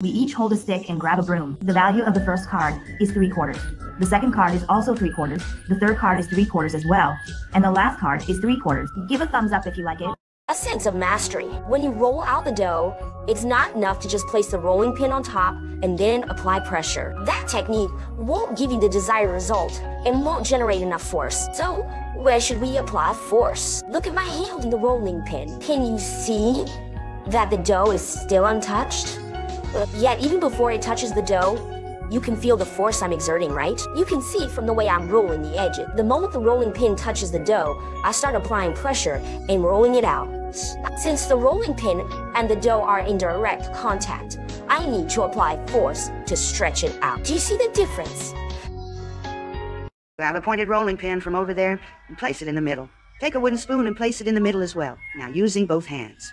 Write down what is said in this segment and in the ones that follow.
We each hold a stick and grab a broom. The value of the first card is 3/4. The second card is also 3/4. The third card is 3/4 as well. And the last card is 3/4. Give a thumbs up if you like it. A sense of mastery. When you roll out the dough, it's not enough to just place the rolling pin on top and then apply pressure. That technique won't give you the desired result and won't generate enough force. So where should we apply force? Look at my hand holding the rolling pin. Can you see that the dough is still untouched? Yet even before it touches the dough, you can feel the force I'm exerting, right? You can see from the way I'm rolling the edges. The moment the rolling pin touches the dough, I start applying pressure and rolling it out. Since the rolling pin and the dough are in direct contact, I need to apply force to stretch it out. Do you see the difference? Grab a pointed rolling pin from over there and place it in the middle. Take a wooden spoon and place it in the middle as well. Now using both hands.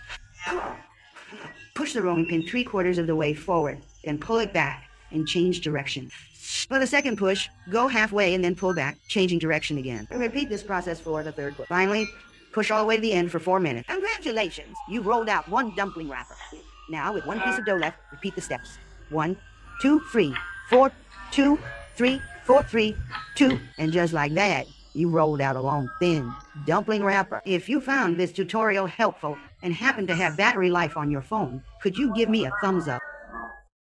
Push the rolling pin 3/4 of the way forward, then pull it back and change direction. For the second push, go halfway and then pull back, changing direction again. And repeat this process for the third push. Finally, push all the way to the end for 4 minutes. Congratulations! You've rolled out one dumpling wrapper. Now, with one piece of dough left, repeat the steps. 1, 2, 3, 4, 2, 3, 4, 3, 2. And just like that, you rolled out a long, thin dumpling wrapper. If you found this tutorial helpful and happen to have battery life on your phone, could you give me a thumbs up?